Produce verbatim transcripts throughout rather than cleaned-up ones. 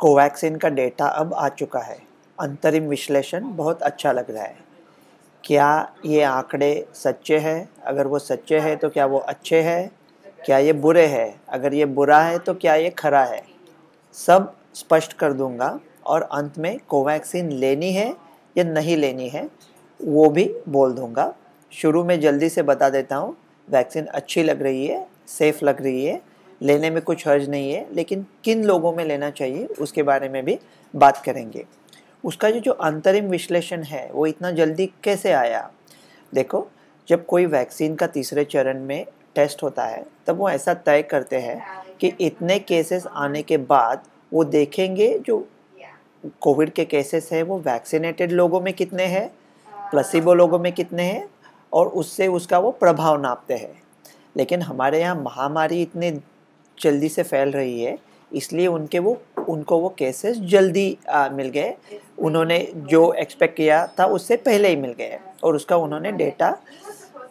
Covaxin का data अब आ चुका है। अंतरिम विश्लेषण बहुत अच्छा लग रहा है। क्या ये आंकड़े सच्चे हैं? अगर वो सच्चे हैं तो क्या वो अच्छे हैं? क्या ये बुरे हैं? अगर ये बुरा है तो क्या ये खरा है? सब स्पष्ट कर दूंगा और अंत में कोवैक्सिन लेनी है या नहीं लेनी है वो भी बोल दूंगा। शुरू में जल्दी से बता देता हूँ, वैक्सीन अच्छी लग रही है, सेफ़ लग रही है, लेने में कुछ हर्ज नहीं है, लेकिन किन लोगों में लेना चाहिए उसके बारे में भी बात करेंगे। उसका जो जो अंतरिम विश्लेषण है वो इतना जल्दी कैसे आया? देखो, जब कोई वैक्सीन का तीसरे चरण में टेस्ट होता है तब वो ऐसा तय करते हैं कि इतने केसेस आने के बाद वो देखेंगे जो कोविड के केसेस हैं वो वैक्सीनेटेड लोगों में कितने हैं, प्लेसिबो लोगों में कितने हैं, और उससे उसका वो प्रभाव नापते हैं। लेकिन हमारे यहाँ महामारी इतने जल्दी से फैल रही है, इसलिए उनके वो उनको वो केसेस जल्दी आ, मिल गए। उन्होंने जो एक्सपेक्ट किया था उससे पहले ही मिल गए और उसका उन्होंने डेटा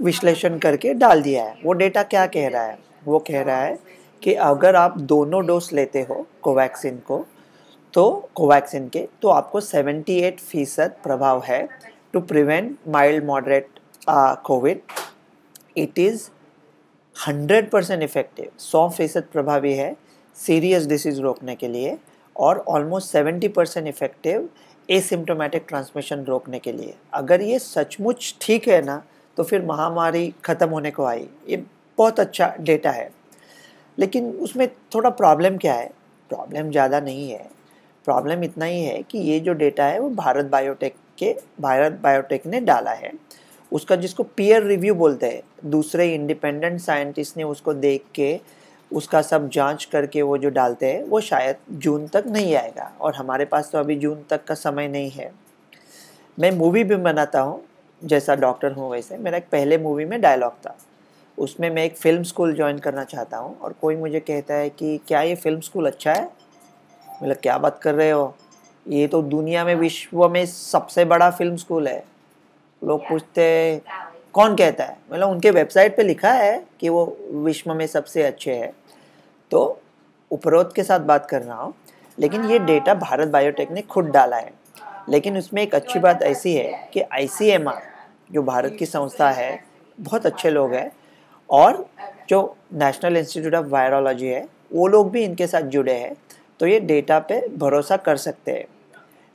विश्लेषण करके डाल दिया है। वो डेटा क्या कह रहा है? वो कह रहा है कि अगर आप दोनों डोज लेते हो कोवैक्सिन को तो कोवैक्सिन के तो आपको अठहत्तर फीसद प्रभाव है to prevent mild moderate COVID. It is hundred percent effective, सौ फीसद प्रभावी है सीरियस डिसीज़ रोकने के लिए, और almost seventy percent effective asymptomatic transmission रोकने के लिए। अगर ये सचमुच ठीक है ना तो फिर महामारी ख़त्म होने को आई। ये बहुत अच्छा डेटा है, लेकिन उसमें थोड़ा प्रॉब्लम क्या है? प्रॉब्लम ज़्यादा नहीं है, प्रॉब्लम इतना ही है कि ये जो डेटा है वो भारत बायोटेक के भारत बायोटेक ने डाला है। उसका जिसको पीयर रिव्यू बोलते हैं, दूसरे इंडिपेंडेंट साइंटिस्ट ने उसको देख के उसका सब जांच करके वो जो डालते हैं वो शायद जून तक नहीं आएगा, और हमारे पास तो अभी जून तक का समय नहीं है। मैं मूवी भी बनाता हूँ, जैसा डॉक्टर हूँ वैसे मेरा एक पहले मूवी में डायलॉग था। उसमें मैं एक फ़िल्म स्कूल ज्वाइन करना चाहता हूँ और कोई मुझे कहता है कि क्या ये फ़िल्म स्कूल अच्छा है? मतलब क्या बात कर रहे हो, ये तो दुनिया में विश्व में सबसे बड़ा फिल्म स्कूल है। लोग पूछते हैं कौन कहता है? मतलब उनके वेबसाइट पे लिखा है कि वो विश्व में सबसे अच्छे हैं। तो उपरोक्त के साथ बात कर रहा हूँ, लेकिन ये डेटा भारत बायोटेक ने खुद डाला है। लेकिन उसमें एक अच्छी बात ऐसी है कि आई सी एम आर जो भारत की संस्था है, बहुत अच्छे लोग हैं, और जो नेशनल इंस्टीट्यूट ऑफ वायरोलॉजी है वो लोग भी इनके साथ जुड़े हैं, तो ये डेटा पे भरोसा कर सकते हैं।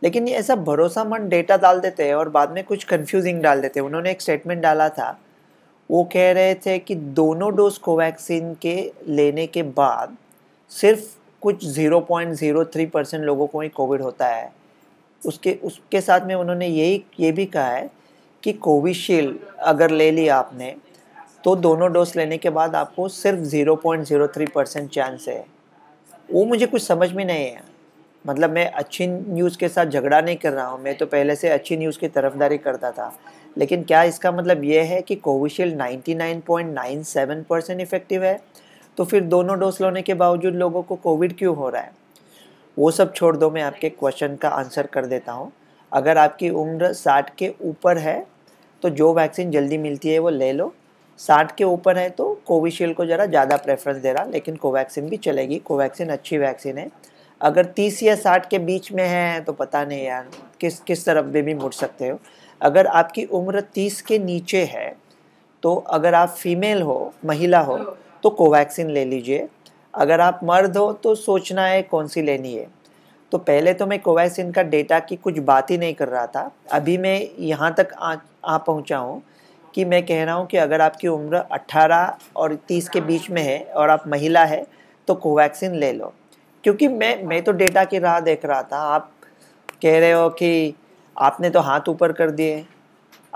लेकिन ये ऐसा भरोसामंद डेटा डाल देते हैं और बाद में कुछ कंफ्यूजिंग डाल देते हैं। उन्होंने एक स्टेटमेंट डाला था, वो कह रहे थे कि दोनों डोज कोवैक्सिन के लेने के बाद सिर्फ कुछ zero point zero three percent लोगों को ही कोविड होता है। उसके उसके साथ में उन्होंने यही ये भी कहा है कि कोविशील्ड अगर ले लिया आपने तो दोनों डोज लेने के बाद आपको सिर्फ zero point zero three percent chance है। वो मुझे कुछ समझ में नहीं आया। मतलब मैं अच्छी न्यूज़ के साथ झगड़ा नहीं कर रहा हूँ, मैं तो पहले से अच्छी न्यूज़ की तरफदारी करता था, लेकिन क्या इसका मतलब यह है कि कोविशील्ड निन्यानवे पॉइंट नौ सात परसेंट इफ़ेक्टिव है तो फिर दोनों डोज लेने के बावजूद लोगों को कोविड क्यों हो रहा है? वो सब छोड़ दो, मैं आपके क्वेश्चन का आंसर कर देता हूँ। अगर आपकी उम्र साठ के ऊपर है तो जो वैक्सीन जल्दी मिलती है वो ले लो। साठ के ऊपर है तो कोविशील्ड को ज़रा ज़्यादा प्रेफरेंस दे रहा, लेकिन कोवैक्सिन भी चलेगी। कोवैक्सिन अच्छी वैक्सीन है। अगर तीस या साठ के बीच में है तो पता नहीं यार, किस किस तरफ भी, भी मुड़ सकते हो। अगर आपकी उम्र तीस के नीचे है तो अगर आप फीमेल हो, महिला हो, तो कोवैक्सिन ले लीजिए। अगर आप मर्द हो तो सोचना है कौन सी लेनी है। तो पहले तो मैं कोवैक्सिन का डेटा की कुछ बात ही नहीं कर रहा था, अभी मैं यहाँ तक आ, आ पहुँचा हूँ कि मैं कह रहा हूँ कि अगर आपकी उम्र अठारह और तीस के बीच में है और आप महिला है तो कोवैक्सिन ले लो। क्योंकि मैं मैं तो डेटा की राह देख रहा था। आप कह रहे हो कि आपने तो हाथ ऊपर कर दिए,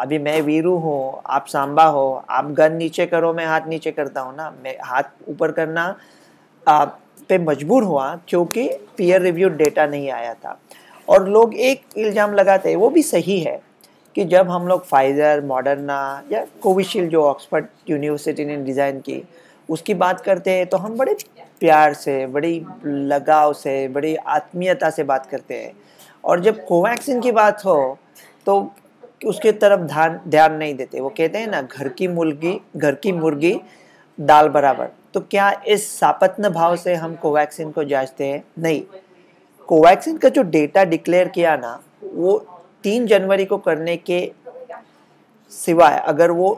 अभी मैं वीरू हूँ, आप सांबा हो, आप गन नीचे करो, मैं हाथ नीचे करता हूँ ना। मैं हाथ ऊपर करना आप पे मजबूर हुआ क्योंकि पीयर रिव्यू डेटा नहीं आया था। और लोग एक इल्ज़ाम लगाते हैं, वो भी सही है, कि जब हम लोग फाइज़र, मॉडर्ना या कोविशील्ड जो ऑक्सफर्ड यूनिवर्सिटी ने डिज़ाइन की उसकी बात करते हैं तो हम बड़े प्यार से, बड़ी लगाव से, बड़ी आत्मीयता से बात करते हैं, और जब कोवैक्सिन की बात हो तो उसके तरफ ध्यान ध्यान नहीं देते। वो कहते हैं ना, घर की मुर्गी घर की मुर्गी दाल बराबर। तो क्या इस सापत्न भाव से हम कोवैक्सिन को जांचते हैं? नहीं। कोवैक्सिन का जो डेटा डिक्लेयर किया ना, वो तीन जनवरी को करने के सिवाय अगर वो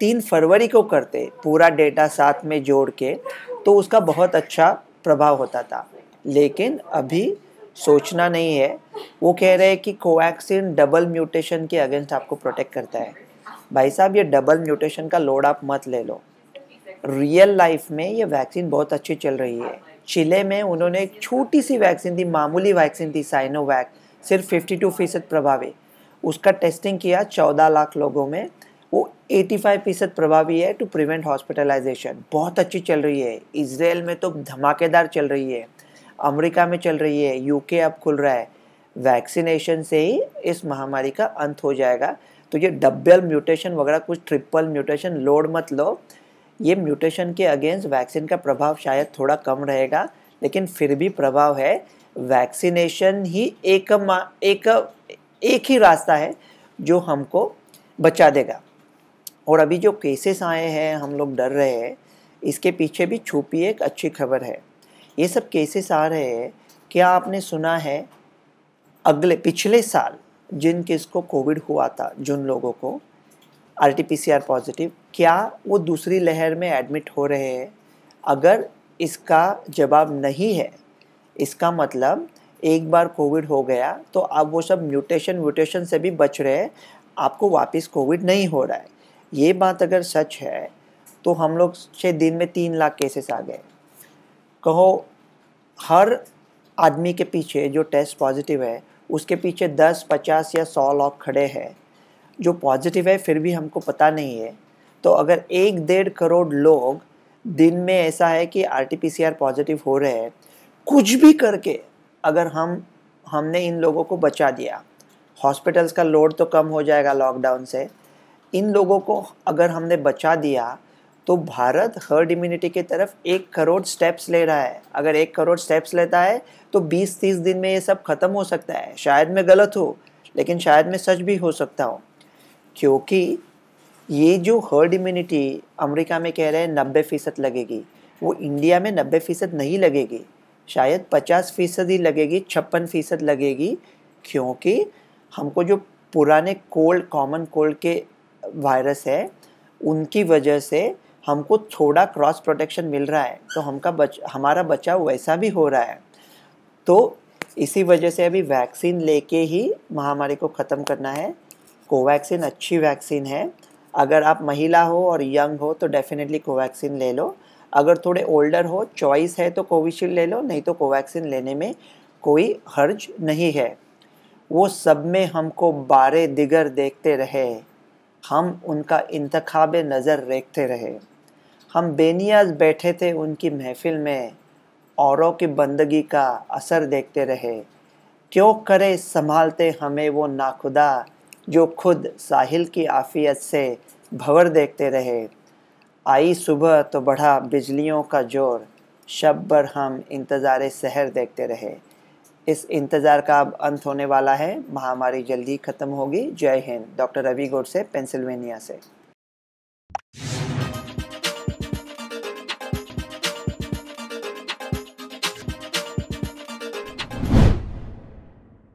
तीन फरवरी को करते पूरा डेटा साथ में जोड़ के, तो उसका बहुत अच्छा प्रभाव होता था। लेकिन अभी सोचना नहीं है, वो कह रहे हैं कि कोवैक्सिन डबल म्यूटेशन के अगेंस्ट आपको प्रोटेक्ट करता है। भाई साहब, ये डबल म्यूटेशन का लोड आप मत ले लो। रियल लाइफ में ये वैक्सीन बहुत अच्छी चल रही है। चिले में उन्होंने एक छोटी सी वैक्सीन थी, मामूली वैक्सीन थी साइनोवैक्स, सिर्फ फिफ्टी टू फीसद प्रभावी, उसका टेस्टिंग किया चौदह लाख लोगों में, वो पचासी फीसद प्रभावी है टू प्रिवेंट हॉस्पिटलाइजेशन। बहुत अच्छी चल रही है। इसराइल में तो धमाकेदार चल रही है, अमेरिका में चल रही है, यूके अब खुल रहा है। वैक्सीनेशन से ही इस महामारी का अंत हो जाएगा। तो ये डबल म्यूटेशन वगैरह कुछ ट्रिपल म्यूटेशन लोड मत लो। ये म्यूटेशन के अगेंस्ट वैक्सीन का प्रभाव शायद थोड़ा कम रहेगा, लेकिन फिर भी प्रभाव है। वैक्सीनेशन ही एक एक एक ही रास्ता है जो हमको बचा देगा। और अभी जो केसेस आए हैं, हम लोग डर रहे हैं, इसके पीछे भी छुपी एक अच्छी खबर है। ये सब केसेस आ रहे हैं, क्या आपने सुना है अगले पिछले साल जिन किसको कोविड हुआ था, जिन लोगों को R T P C R positive, क्या वो दूसरी लहर में एडमिट हो रहे हैं? अगर इसका जवाब नहीं है, इसका मतलब एक बार कोविड हो गया तो आप वो सब म्यूटेशन म्यूटेशन से भी बच रहे हैं, आपको वापस कोविड नहीं हो रहा है। ये बात अगर सच है तो हम लोग छः दिन में तीन लाख केसेस आ गए। कहो हर आदमी के पीछे जो टेस्ट पॉजिटिव है उसके पीछे दस, पचास या सौ लोग खड़े हैं जो पॉजिटिव है, फिर भी हमको पता नहीं है। तो अगर एक डेढ़ करोड़ लोग दिन में ऐसा है कि R T P C R positive हो रहे हैं, कुछ भी करके अगर हम हमने इन लोगों को बचा दिया, हॉस्पिटल्स का लोड तो कम हो जाएगा लॉकडाउन से, इन लोगों को अगर हमने बचा दिया तो भारत हर्ड इम्यूनिटी की तरफ एक करोड़ स्टेप्स ले रहा है। अगर एक करोड़ स्टेप्स लेता है तो बीस तीस दिन में ये सब ख़त्म हो सकता है। शायद मैं गलत हूँ, लेकिन शायद मैं सच भी हो सकता हूँ, क्योंकि ये जो हर्ड इम्यूनिटी अमेरिका में कह रहे हैं नब्बे फ़ीसद लगेगी, वो इंडिया में नब्बे फ़ीसद नहीं लगेगी, शायद पचास फ़ीसद ही लगेगी, छप्पन फ़ीसद लगेगी। क्योंकि हमको जो पुराने कोल्ड, कॉमन कोल्ड के वायरस है, उनकी वजह से हमको थोड़ा क्रॉस प्रोटेक्शन मिल रहा है, तो हमका बच हमारा बचाव वैसा भी हो रहा है। तो इसी वजह से अभी वैक्सीन लेके ही महामारी को ख़त्म करना है। कोवैक्सिन अच्छी वैक्सीन है। अगर आप महिला हो और यंग हो तो डेफिनेटली कोवैक्सिन ले लो। अगर थोड़े ओल्डर हो, चॉइस है तो कोविशील्ड ले लो, नहीं तो कोवैक्सिन लेने में कोई हर्ज नहीं है। वो सब में हमको बारे दिगर देखते रहे, हम उनका इंतखाबे नज़र रखते रहे, हम बेनियाज बैठे थे उनकी महफिल में, औरों की बंदगी का असर देखते रहे। क्यों करे संभालते हमें वो नाखुदा, जो खुद साहिल की आफियत से भंवर देखते रहे। आई सुबह तो बढ़ा बिजलियों का जोर, शब भर हम इंतज़ार सहर देखते रहे। इस इंतज़ार का अब अंत होने वाला है, महामारी जल्दी ख़त्म होगी। जय हिंद। डॉक्टर रवि गोड्से, पेंसिल्वेनिया से।